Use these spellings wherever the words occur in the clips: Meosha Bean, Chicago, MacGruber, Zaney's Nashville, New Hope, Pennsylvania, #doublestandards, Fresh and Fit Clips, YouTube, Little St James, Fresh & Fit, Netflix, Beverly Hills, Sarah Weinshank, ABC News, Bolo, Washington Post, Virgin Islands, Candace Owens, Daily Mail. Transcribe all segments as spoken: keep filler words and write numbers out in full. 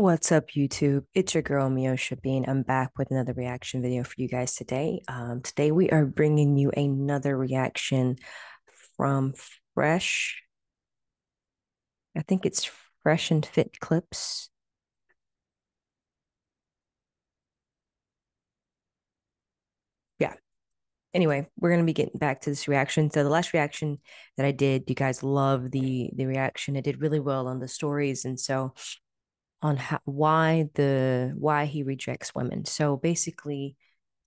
What's up, YouTube? It's your girl, Meosha Bean. I'm back with another reaction video for you guys today. Um, today, we are bringing you another reaction from Fresh. I think it's Fresh and Fit Clips. Yeah. Anyway, we're going to be getting back to this reaction. So the last reaction that I did, you guys love the, the reaction. I did really well on the stories. And so... on how, why the why he rejects women. So basically,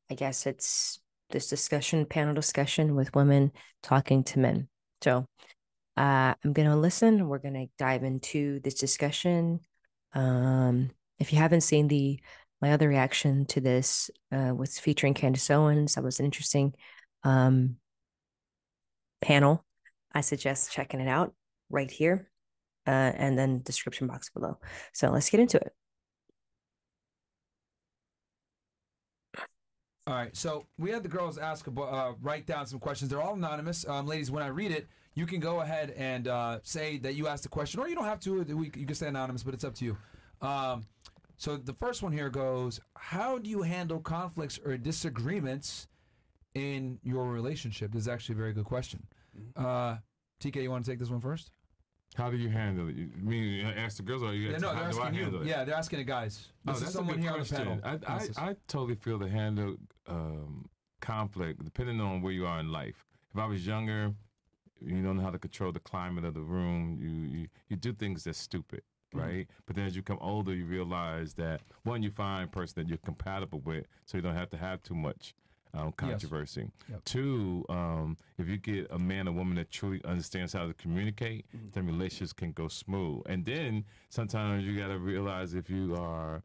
I guess it's this discussion, panel discussion with women talking to men. So uh, I'm gonna listen. We're gonna dive into this discussion. Um, if you haven't seen the my other reaction to this uh, was featuring Candace Owens. That was an interesting um, panel. I suggest checking it out right here. Uh, and then description box below. So let's get into it. All right, so we had the girls ask, uh, write down some questions. They're all anonymous. Um, ladies, when I read it, you can go ahead and uh, say that you asked the question, or you don't have to. We, you can stay anonymous, but it's up to you. Um, so the first one here goes, how do you handle conflicts or disagreements in your relationship? This is actually a very good question. Uh, T K, you want to take this one first? How do you handle it? You mean you ask the girls, or you yeah, no, how do I handle you. it? Yeah, they're asking the guys. This oh, that's someone a good here question. On the panel. I, I, I totally feel the handle um, conflict depending on where you are in life. If I was younger, you don't know how to control the climate of the room. You you, you do things that's stupid, right? Mm-hmm. But then as you come older, you realize that one, you find a person that you're compatible with, so you don't have to have too much Um, controversy. Yes. Yep. Two, um, if you get a man or woman that truly understands how to communicate, mm-hmm. then relationships can go smooth. And then sometimes you got to realize if you are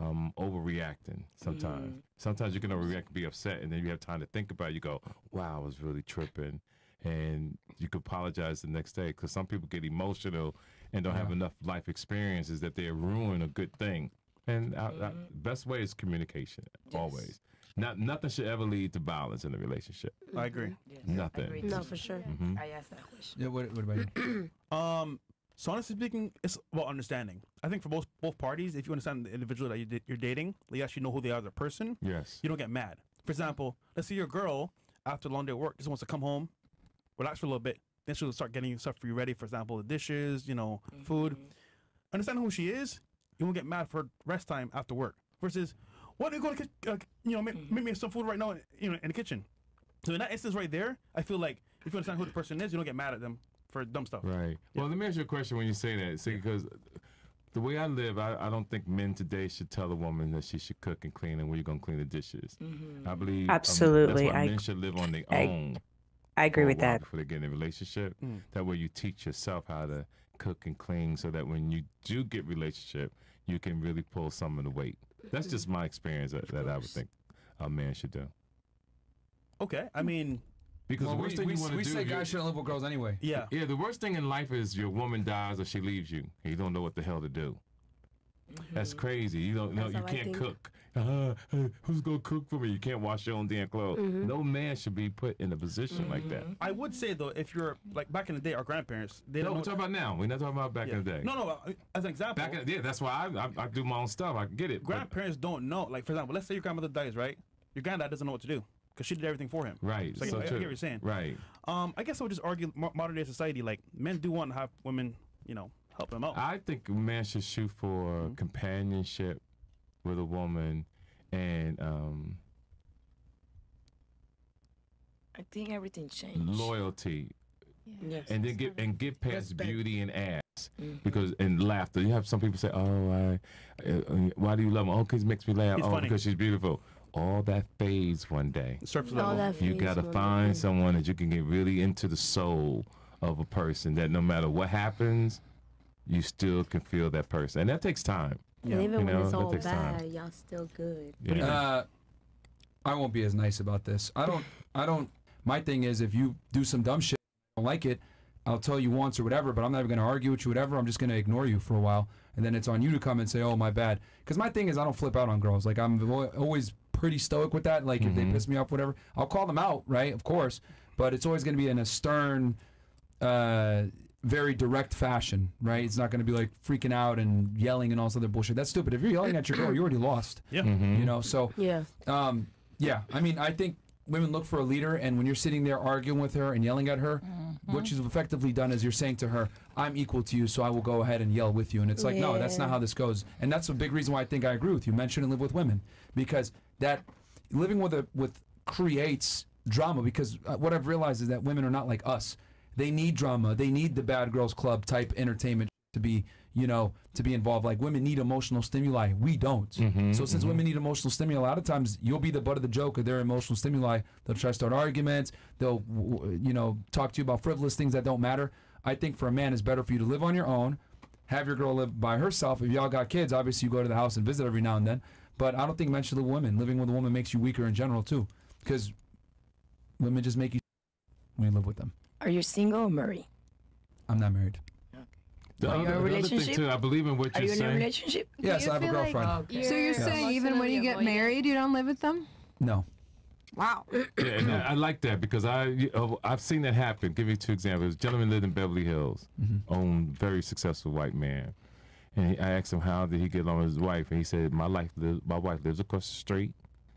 um, overreacting sometimes. Mm-hmm. Sometimes you can overreact and be upset, and then you have time to think about it. You go, wow, I was really tripping. And you could apologize the next day, because some people get emotional and don't yeah. have enough life experiences that they ruin a good thing. And I, I, best way is communication, yes. always. Not nothing should ever lead to violence in a relationship. I agree. Yes, nothing. I agree. No, for sure. Mm-hmm. I asked that question. Yeah. What, what about you? um. So honestly speaking, it's about understanding. I think for both both parties, if you understand the individual that you you're dating, you actually know who they are as a person. Yes. You don't get mad. For example, let's say your girl after a long day of work just wants to come home, relax for a little bit. Then she'll start getting stuff for you ready. For example, the dishes, you know, mm-hmm. food. Understand who she is. You won't get mad for rest time after work. Versus. Why don't you go to, uh, you know, make, make me some food right now, you know, in the kitchen. So in that instance right there, I feel like if you understand who the person is, you don't get mad at them for dumb stuff. Right. Yeah. Well, let me ask you a question when you say that. See, because the way I live, I, I don't think men today should tell a woman that she should cook and clean and where you're going to clean the dishes. Mm-hmm. I believe absolutely. I mean, that's why I, men should live on their I, own. I agree with that. Before they get in a relationship. Mm. That way you teach yourself how to cook and clean so that when you do get relationship, you can really pull some of the weight. That's just my experience that, that I would think a man should do. Okay, I mean, because well, the worst we, thing we, you want to do, we say guys shouldn't live with girls anyway. Yeah, yeah. The worst thing in life is your woman dies or she leaves you, and you don't know what the hell to do. Mm-hmm. That's crazy. You don't know. You can't cook. Uh, who's gonna cook for me? You can't wash your own damn clothes. Mm-hmm. No man should be put in a position mm-hmm. like that. I would say though, if you're like back in the day, our grandparents, they no, don't. We're talking about now. We're not talking about back yeah. in the day. No, no. As an example, back in, yeah, that's why I, I I do my own stuff. I get it. Grandparents but, don't know. Like for example, let's say your grandmother dies, right? Your granddad doesn't know what to do because she did everything for him. Right. So, so I, I hear what you're saying. Right. Um, I guess I would just argue modern day society. Like men do want to have women, you know, help them out. I think a man should shoot for mm-hmm. companionship with a woman, and um, I think everything changed. Loyalty, yeah. yes, and then get and get past respect. Beauty and ass mm-hmm. because and laughter. You have some people say, "Oh, I, uh, why do you love me? Oh, 'cause it makes me laugh. He's oh, funny. Because she's beautiful." All that fades one day. All that you gotta find day. someone that you can get really into the soul of a person. That no matter what happens, you still can feel that person, and that takes time. Yeah. And even you when know, it's all bad, y'all still good. Yeah. Uh, I won't be as nice about this. I don't. I don't. My thing is, if you do some dumb shit, I don't like it. I'll tell you once or whatever, but I'm not going to argue with you, whatever. I'm just going to ignore you for a while, and then it's on you to come and say, "Oh, my bad." Because my thing is, I don't flip out on girls. Like I'm always pretty stoic with that. Like mm-hmm. if they piss me off, whatever, I'll call them out, right? Of course, but it's always going to be in a stern. Uh, very direct fashion, right? It's not going to be like freaking out and yelling and all this other bullshit. That's stupid. If you're yelling at your girl, you already lost. Yeah. Mm-hmm. You know, so yeah. Um, yeah. I mean, I think women look for a leader, and when you're sitting there arguing with her and yelling at her, mm-hmm. what she's effectively done is you're saying to her, I'm equal to you, so I will go ahead and yell with you. And it's like, yeah. no, that's not how this goes. And that's a big reason why I think I agree with you. Men shouldn't live with women, because that living with a with creates drama, because what I've realized is that women are not like us. They need drama. They need the Bad Girls Club type entertainment to be, you know, to be involved. Like, women need emotional stimuli. We don't. Mm-hmm, so since mm-hmm. women need emotional stimuli, a lot of times you'll be the butt of the joke of their emotional stimuli. They'll try to start arguments. They'll, you know, talk to you about frivolous things that don't matter. I think for a man, it's better for you to live on your own, have your girl live by herself. If y'all got kids, obviously you go to the house and visit every now and then. But I don't think men should live with women. Living with a woman makes you weaker in general, too, because women just make you when you live with them. Are you single or married? I'm not married. Okay. The Are other, you in a relationship? Too, I believe in what Are you're you saying. Are you in a relationship? Yes, I have a girlfriend. Like, okay. So you're yes. saying even when you get married, you don't live with them? No. Wow. Yeah, and I, I like that, because I, uh, I've seen that happen. Give you two examples. A gentleman lived in Beverly Hills, mm-hmm. owned very successful white man. And he, I asked him, how did he get along with his wife? And he said, my, life li my wife lives across the street.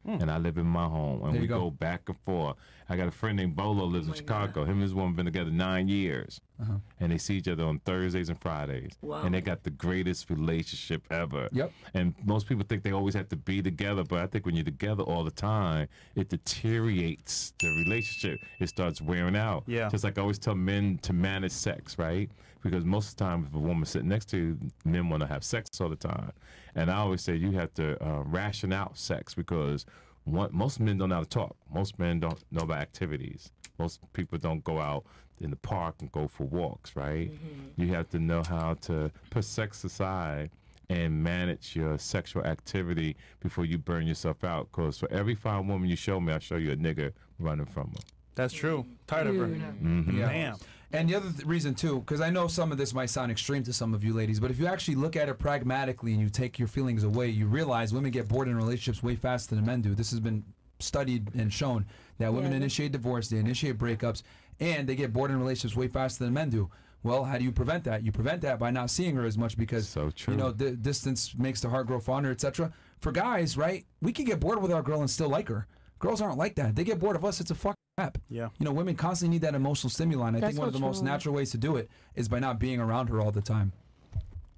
Mm. And I live in my home, and we go. go back and forth. I got a friend named Bolo, lives oh in Chicago. God. Him and his woman been together nine years, uh-huh. and they see each other on Thursdays and Fridays. Wow. And they got the greatest relationship ever. Yep. And most people think they always have to be together, but I think when you're together all the time, it deteriorates the relationship. It starts wearing out. Yeah. Just like I always tell men to manage sex, right? Because most of the time, if a woman's sitting next to you, men want to have sex all the time. And I always say you have to uh, ration out sex, because One, most men don't know how to talk. Most men don't know about activities. Most people don't go out in the park and go for walks, right? Mm-hmm. You have to know how to put sex aside and manage your sexual activity before you burn yourself out. Because for every fine woman you show me, I'll show you a nigga running from her. That's true. Tired of her. Mm-hmm. Yeah. Damn. And the other th reason, too, because I know some of this might sound extreme to some of you ladies, but if you actually look at it pragmatically and you take your feelings away, you realize women get bored in relationships way faster than men do. This has been studied and shown that women yeah. initiate divorce, they initiate breakups, and they get bored in relationships way faster than men do. Well, how do you prevent that? You prevent that by not seeing her as much, because so true. you know the distance makes the heart grow fonder, et cetera. For guys, right, we can get bored with our girl and still like her. Girls aren't like that. They get bored of us. It's a fuck. Yeah. You know, women constantly need that emotional stimuli, and I That's think one of the most natural ways to do it is by not being around her all the time.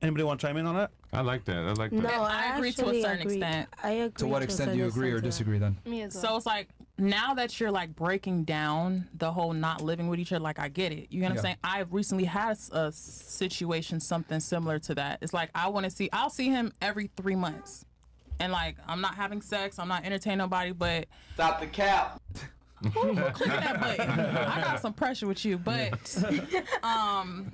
Anybody want to chime in on that? I like that. I like that. No, I, I agree to a certain agree. extent. I agree. To what to extent do you agree or disagree then? Me as well. So it's like, now that you're like breaking down the whole not living with each other, like, I get it. You know what yeah. I'm saying? I've recently had a situation, something similar to that. It's like, I want to see, I'll see him every three months. And like, I'm not having sex. I'm not entertaining nobody, but. Stop the cap. Ooh, click that button. I got some pressure with you, but um,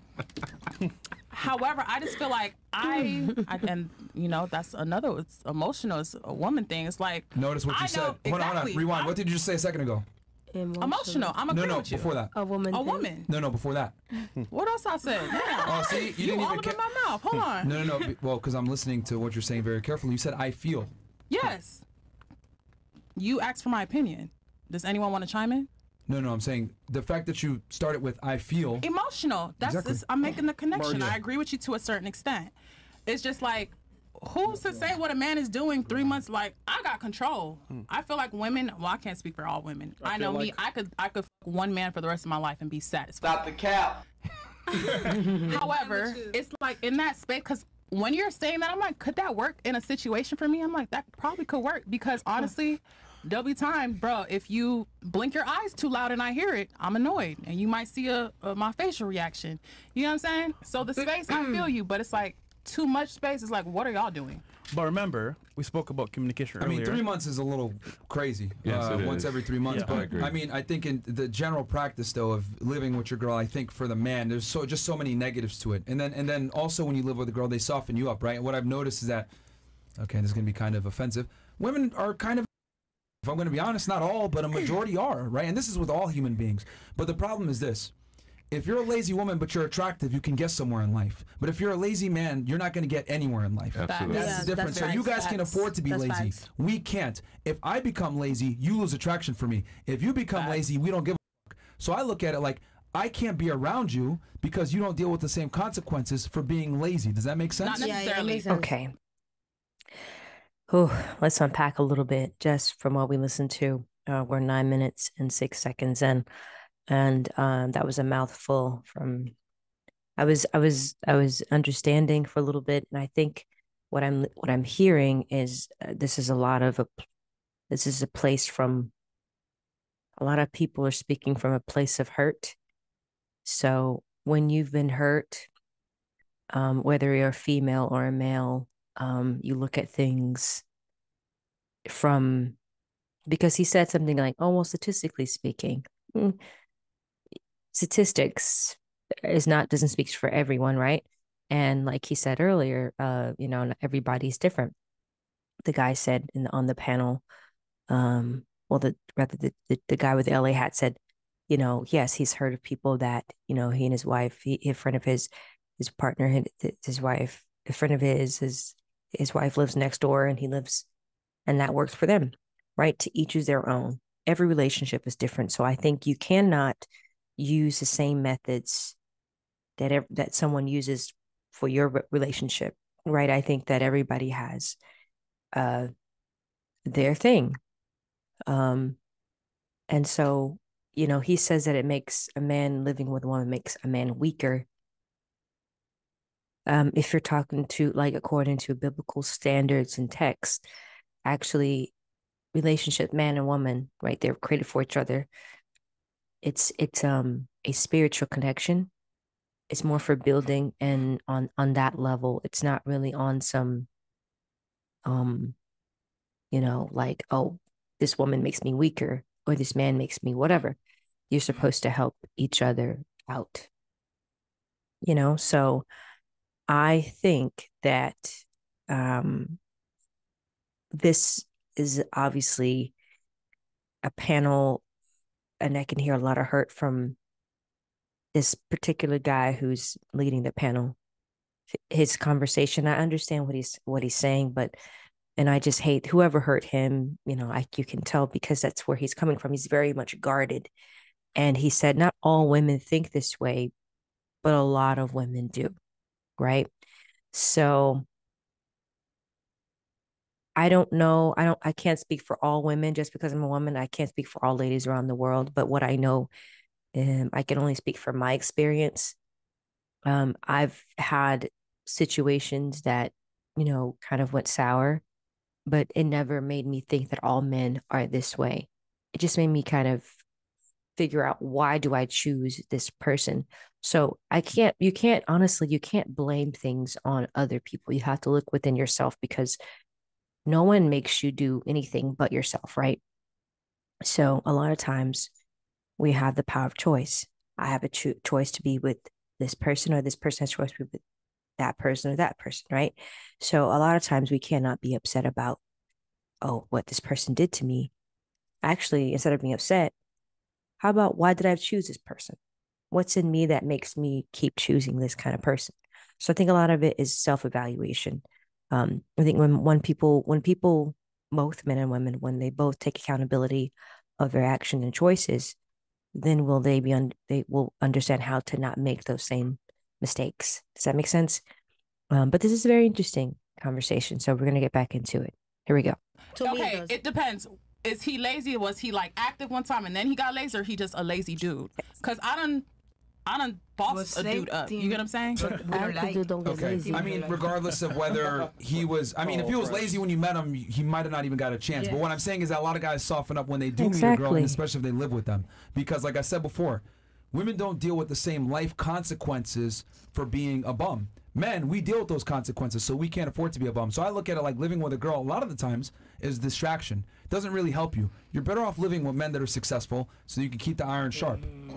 however, I just feel like I, I and you know that's another. It's emotional. It's a woman thing. It's like, notice what you I said. Know, exactly. Hold on, hold on. Rewind. I'm, what did you just say a second ago? Emotional. emotional. I'm agreeing no, no, with you. Before that, a woman. A thing. woman. No, no. Before that, what else I said? Yeah. Oh, see, you, you didn't even open my mouth. Hold on. No, no, no. Well, because I'm listening to what you're saying very carefully. You said I feel. Yes. You asked for my opinion. Does anyone want to chime in? No, no, I'm saying the fact that you started with I feel. Emotional. That's exactly. I'm making the connection. Maria. I agree with you to a certain extent. It's just like, who's to say what a man is doing three months? Like, I got control. Hmm. I feel like women, well, I can't speak for all women. I, I know like me, I could I could fuck one man for the rest of my life and be satisfied. Stop the cap. However, it's like in that space, because when you're saying that, I'm like, could that work in a situation for me? I'm like, that probably could work, because honestly, there'll be times, bro, if you blink your eyes too loud and I hear it, I'm annoyed. And you might see a, a my facial reaction. You know what I'm saying? So the space, I feel you, but it's like too much space. It's like, what are y'all doing? But remember, we spoke about communication earlier. I mean, three months is a little crazy. Yes, uh, once is. every three months. Yeah, but I, agree. I mean, I think in the general practice, though, of living with your girl, I think for the man, there's so just so many negatives to it. And then, and then also when you live with a girl, they soften you up, right? And what I've noticed is that, okay, this is going to be kind of offensive. Women are kind of, if I'm going to be honest, not all, but a majority are, right? And this is with all human beings. But the problem is this. If you're a lazy woman but you're attractive, you can get somewhere in life. But if you're a lazy man, you're not going to get anywhere in life. Absolutely. That's yeah, the difference. That's so you guys facts. can afford to be that's lazy. Facts. We can't. If I become lazy, you lose attraction for me. If you become facts. lazy, we don't give a fuck. So I look at it like, I can't be around you because you don't deal with the same consequences for being lazy. Does that make sense? Not necessarily. Yeah, yeah, it makes sense. Okay. Ooh, let's unpack a little bit just from what we listened to. Uh, we're nine minutes and six seconds in. And um, that was a mouthful from, I was, I was, I was understanding for a little bit. And I think what I'm, what I'm hearing is uh, this is a lot of, a, this is a place from, a lot of people are speaking from a place of hurt. So when you've been hurt, um, whether you're female or a male, um, you look at things from, because he said something like, oh, well, statistically speaking, statistics is not, doesn't speak for everyone, right? And like he said earlier, uh, you know, everybody's different. The guy said in the, on the panel, um, well, the rather the, the, the guy with the L A hat said, you know, yes, he's heard of people that, you know, he and his wife, he, a friend of his, his partner, his, his wife, a friend of his, his, his wife lives next door and he lives, and that works for them, right? To each is their own. Every relationship is different. So I think you cannot use the same methods that ev- that someone uses for your re- relationship, right? I think that everybody has uh, their thing. Um, and so, you know, he says that it makes a man living with a woman makes a man weaker. Um, if you're talking to, like, according to biblical standards and text, actually, relationship, man and woman, right? They're created for each other. It's it's um a spiritual connection. It's more for building, and on on that level, it's not really on some, um, you know, like, oh, this woman makes me weaker or this man makes me whatever. You're supposed to help each other out. You know, so I think that um this is obviously a panel, and I can hear a lot of hurt from this particular guy who's leading the panel. His conversation, I understand what he's what he's saying, but and I just hate whoever hurt him. You know, I you can tell because that's where he's coming from. He's very much guarded, and he said not all women think this way, but a lot of women do, right? So. I don't know. I don't, I can't speak for all women just because I'm a woman. I can't speak for all ladies around the world, but what I know, um, I can only speak from my experience. Um, I've had situations that, you know, kind of went sour, but it never made me think that all men are this way. It just made me kind of figure out, why do I choose this person? So I can't, you can't, honestly, you can't blame things on other people. You have to look within yourself, because no one makes you do anything but yourself, right? So a lot of times we have the power of choice. I have a cho- choice to be with this person, or this person has a choice to be with that person or that person, right? So a lot of times we cannot be upset about, oh, what this person did to me. Actually, instead of being upset, how about, why did I choose this person? What's in me that makes me keep choosing this kind of person? So I think a lot of it is self-evaluation. Um, I think when, when people, when people, both men and women, when they both take accountability of their actions and choices, then will they be, un- they will understand how to not make those same mistakes. Does that make sense? Um, but this is a very interesting conversation. So we're going to get back into it. Here we go. Okay. It depends. Is he lazy? Was he like active one time and then he got lazy, or he just a lazy dude? Cause I done, I done bossed a dude up. You get what I'm saying? I don't think don't get okay. lazy. I mean, regardless of whether he was, I mean, if he was lazy when you met him, he might have not even got a chance. Yeah. But what I'm saying is that a lot of guys soften up when they do exactly. meet a girl, and especially if they live with them. Because like I said before, women don't deal with the same life consequences for being a bum. Men, we deal with those consequences, so we can't afford to be a bum. So I look at it like living with a girl a lot of the times is distraction. It doesn't really help you. You're better off living with men that are successful so you can keep the iron sharp. Mm.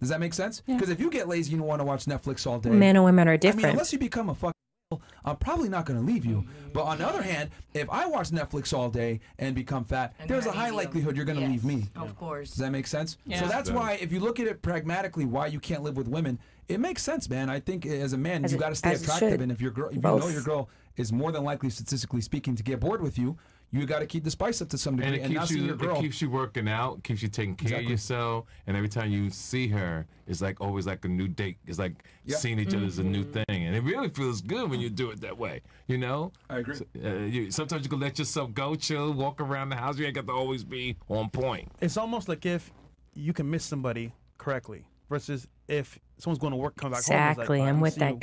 Does that make sense? Because yeah. if you get lazy, you don't want to watch Netflix all day. Men and women are different. I mean, unless you become a fucking I'm probably not going to leave you. But on the other hand, if I watch Netflix all day and become fat, and there's a high likelihood you're going to yes, leave me. Of course. Does that make sense? Yeah. So that's why, if you look at it pragmatically, why you can't live with women, it makes sense, man. I think as a man, as you got to stay attractive. And if your girl, if you know your girl is more than likely, statistically speaking, to get bored with you, you got to keep the spice up to some degree. And it and keeps not you, your girl. It keeps you working out, keeps you taking care exactly. of yourself. And every time you see her, it's like always like a new date. It's like yeah. seeing each other is mm-hmm. a new thing, and it really feels good when you do it that way. You know, I agree. So, uh, you, sometimes you can let yourself go, chill, walk around the house. You ain't got to always be on point. It's almost like if you can miss somebody correctly versus if someone's going to work, come back exactly. home. Exactly, like, I'm with that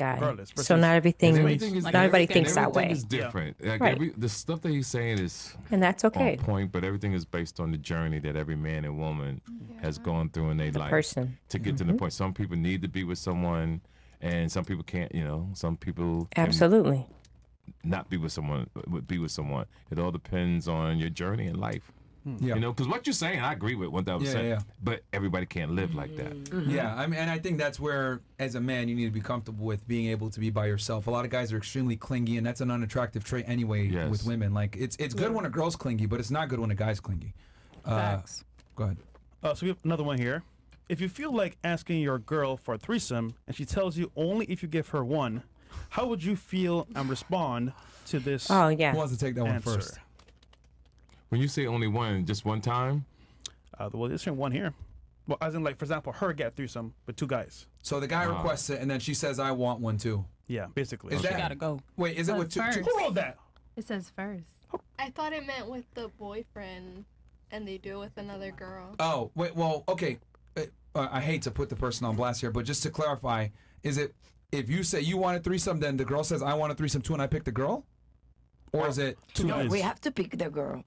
guy. So not everything, everything is, like not everybody thinks everything that way. Is different. Yeah. Like right. every, the stuff that he's saying is and that's okay. on point, but everything is based on the journey that every man and woman yeah. has gone through in their the life person. to get mm-hmm. to the point. Some people need to be with someone, and some people can't. You know, some people absolutely not be with someone. Be with someone. It all depends on your journey in life. Yeah. You know, because what you're saying, I agree with one thousand percent. Yeah, yeah. But everybody can't live like that. Mm-hmm. Yeah, I mean, and I think that's where, as a man, you need to be comfortable with being able to be by yourself. A lot of guys are extremely clingy, and that's an unattractive trait anyway yes. with women. Like, it's it's good yeah. when a girl's clingy, but it's not good when a guy's clingy. Uh, Facts. Go ahead. Uh, so we have another one here. If you feel like asking your girl for a threesome, and she tells you only if you give her one, how would you feel and respond to this? Oh, yeah. Who wants to take that answer? one first? When you say only one, just one time? Uh, well, there's one here. Well, as in, like, for example, her get threesome with two guys. So the guy uh, requests it, and then she says, I want one, too. Yeah, basically. Is okay. that, she gotta go. Wait, is it, it with two, two? Who wrote that? It says first. I thought it meant with the boyfriend, and they do it with another girl. Oh, wait, well, okay. Uh, I hate to put the person on blast here, but just to clarify, is it if you say you want a threesome, then the girl says, I want a threesome, too, and I pick the girl? Or is it two guys? No, we have to pick the girl.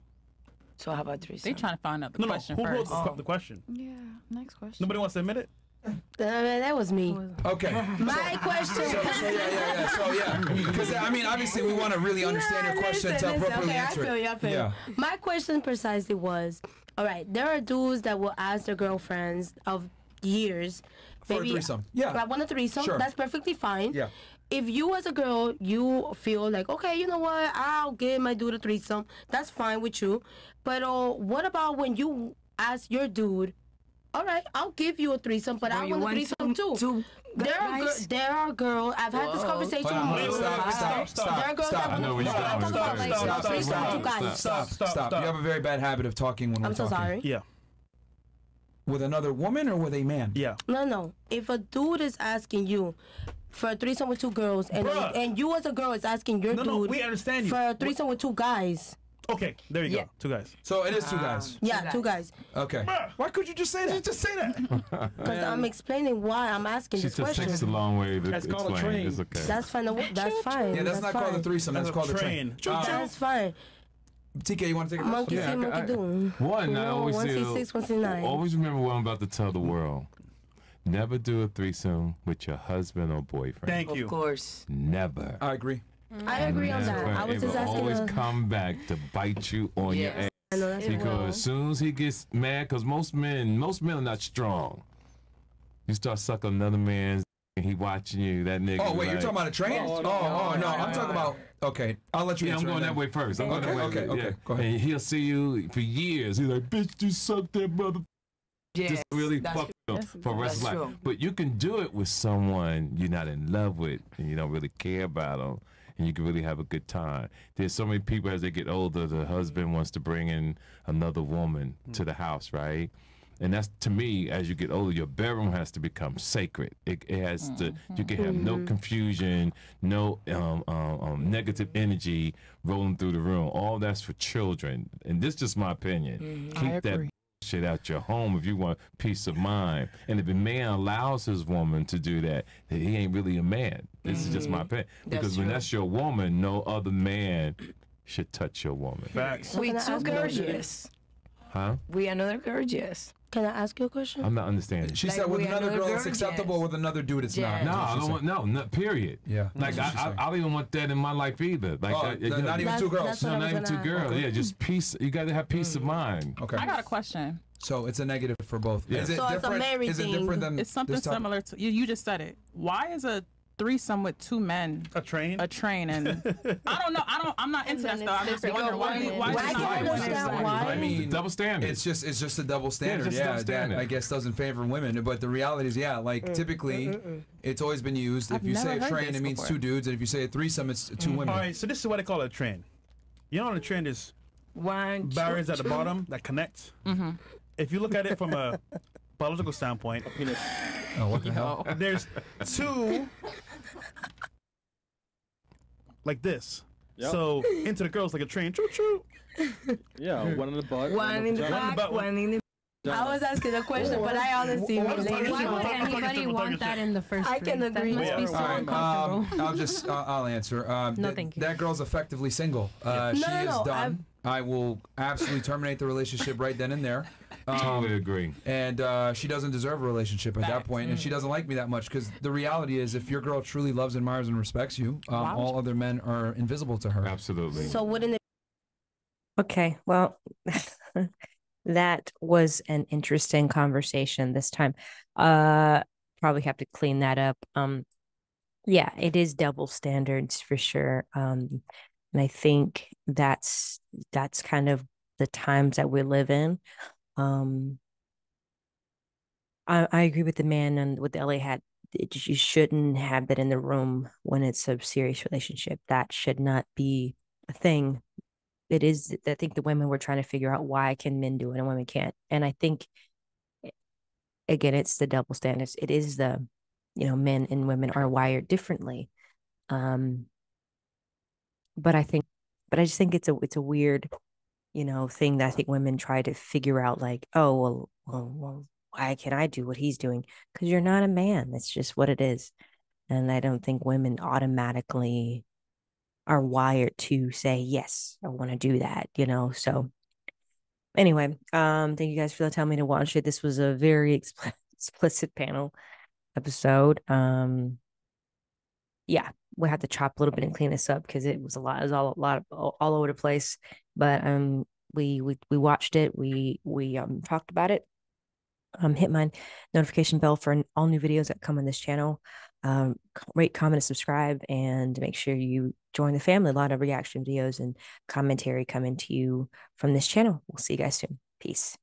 So how about threesome? They're trying to find out the no, question no. Who first. Who wrote oh. the question? Yeah, next question. Nobody wants to admit it? Uh, that was me. Okay. My so, question. So, so yeah, yeah, yeah. So yeah, because I mean, obviously, we want to really understand no, your question listen, to appropriately okay, answer I feel you, I feel yeah. you. My question precisely was: all right, there are dudes that will ask their girlfriends of years for maybe, a threesome. Yeah. Like one or threesome. Sure. That's perfectly fine. Yeah. If you as a girl, you feel like, okay, you know what, I'll give my dude a threesome. That's fine with you. But uh, what about when you ask your dude, all right, I'll give you a threesome, but or I want a threesome too. Two there, are nice. there are girls, I've had Whoa. this conversation with you. Stop, stop, stop. There are girls stop, that will stop, stop, like, stop, stop, stop, stop, stop, stop. You have a very bad habit of talking when I'm we're so talking. I'm so sorry. Yeah. With another woman or with a man? Yeah. No, no. If a dude is asking you for a threesome with two girls, and Bruh. and you as a girl is asking your no, dude no, we understand you. for a threesome with two guys. Okay, there you yeah. go, two guys. So it is two guys. Yeah, two guys. Two guys. Okay. Bruh, why could you just say that? You just say that. Because I'm explaining why I'm asking she this question. She just takes a long way to that's explain. Called a train. It's okay. That's fine. That's fine. Yeah, that's, that's not fine. called a threesome. That's, that's called a train. train. Um, that's fine. T K, you want to take a question? Monkey yeah, see, monkey do. One, I always say, always remember what I'm about to tell the world. Never do a threesome with your husband or boyfriend. Thank you. Of course. Never. I agree. Mm-hmm. I agree Never. on that. I was it just asking. Always a... come back to bite you on yes. your ass. I know that's because well. as soon as he gets mad, because most men, most men are not strong. You start sucking another man's, and he watching you. That nigga. Oh wait, like, you're talking about a train? Oh, oh, no, oh, no, no, I'm talking about. Okay, I'll let you. Yeah, I'm going that way first. I'm okay, going that way. Okay, okay, yeah. okay. Go ahead. And he'll see you for years. He's like, bitch, you suck that mother. Yes, just really fucked up for the rest of life. True. But you can do it with someone you're not in love with and you don't really care about them, and you can really have a good time. There's so many people as they get older, the husband wants to bring in another woman mm. to the house, right? And that's, to me, as you get older, your bedroom has to become sacred. It, it has mm-hmm. to, you can have mm-hmm. no confusion, no um, um, um, negative energy rolling through the room. All that's for children. And this is just my opinion. Mm-hmm. Keep I agree. that shit out your home if you want peace of mind. And if a man allows his woman to do that, then he ain't really a man. This mm-hmm. is just my opinion. Because that's when true. that's your woman, no other man should touch your woman. Facts. We too gorgeous. Huh? We another gorgeous. Can I ask you a question? I'm not understanding. She like said with another girl it's acceptable, yes. with another dude it's yes. not. No, I don't want, no, no, period. Yeah. Like, I, I, I don't even want that in my life either. Like, oh, I, you know, not even two girls. No, not even two girls. Okay. Yeah, just peace. You got to have peace mm. of mind. Okay. I got a question. So it's a negative for both. Yeah. Is it so different? It's a married is it different than It's something similar to, you, you just said it. Why is a threesome with two men a train a train and I don't know I don't I'm not into that stuff. I just wonder why why, why, why, why, why I mean double standard it's just it's just a double standard yeah, yeah double standard. That I guess doesn't favor women, but the reality is yeah like mm. typically mm -mm. it's always been used I've if you say a train it means before. two dudes, and if you say a threesome it's two mm. women. All right, so this is what I call a train. You know what a train is? One barriers two, at the two. bottom that connect. Mm-hmm. If you look at it from a biological standpoint, oh, what the hell? There's two like this. Yep. So into the girls like a train. Choo choo. Yeah, one in the butt, one, one in the back, one, one in the. I was asking the question, but I honestly why would anybody want that in the first place? I can agree. That must be so uncomfortable. I'll just, uh, I'll answer. Um, no, thank you. That girl's effectively single. Uh, no, she no, is no. done. I've... I will absolutely terminate the relationship right then and there. Um, totally agree. And uh, she doesn't deserve a relationship at Back. that point, mm. and she doesn't like me that much, because the reality is, if your girl truly loves, admires, and respects you, um, wow. all other men are invisible to her. Absolutely. So wouldn't it? Okay, well. That was an interesting conversation this time. Uh, probably have to clean that up. Um, yeah, it is double standards for sure. Um, and I think that's that's kind of the times that we live in. Um, I, I agree with the man and with the L A hat. It, you shouldn't have that in the room when it's a serious relationship. That should not be a thing. It is, I think the women were trying to figure out why can men do it and women can't. And I think, again, it's the double standards. It is the, you know, men and women are wired differently. Um, but I think, but I just think it's a, it's a weird, you know, thing that I think women try to figure out, like, oh, well, well, well why can I do what he's doing? Because you're not a man. That's just what it is. And I don't think women automatically are wired to say, yes, I want to do that, you know? So anyway, um, thank you guys for telling me to watch it. This was a very expl explicit panel episode. Um, yeah, we'll have to chop a little bit and clean this up, because it was a lot, it was all, a lot of, all, all over the place, but um, we, we, we watched it. We, we um, talked about it. Um, hit my notification bell for all new videos that come on this channel. Um, rate, comment, and subscribe, and make sure you join the family. A lot of reaction videos and commentary coming to you from this channel. We'll see you guys soon. Peace.